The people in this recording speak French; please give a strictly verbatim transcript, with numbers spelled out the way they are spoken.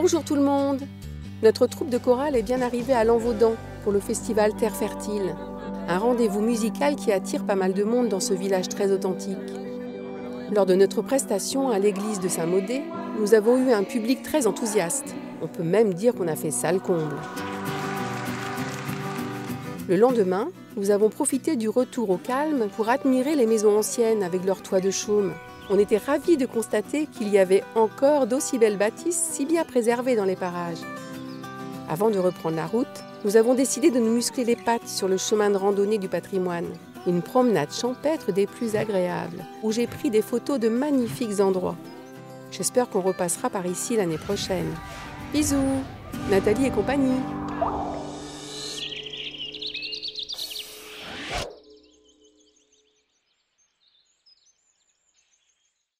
Bonjour tout le monde! Notre troupe de chorale est bien arrivée à Lanvaudan pour le Festival Terres Fertiles. Un rendez-vous musical qui attire pas mal de monde dans ce village très authentique. Lors de notre prestation à l'église de Saint-Maudé, nous avons eu un public très enthousiaste. On peut même dire qu'on a fait salle comble. Le lendemain, nous avons profité du retour au calme pour admirer les maisons anciennes avec leurs toits de chaume. On était ravis de constater qu'il y avait encore d'aussi belles bâtisses si bien préservées dans les parages. Avant de reprendre la route, nous avons décidé de nous muscler les pattes sur le chemin de randonnée du patrimoine. Une promenade champêtre des plus agréables, où j'ai pris des photos de magnifiques endroits. J'espère qu'on repassera par ici l'année prochaine. Bisous, Nathalie et compagnie!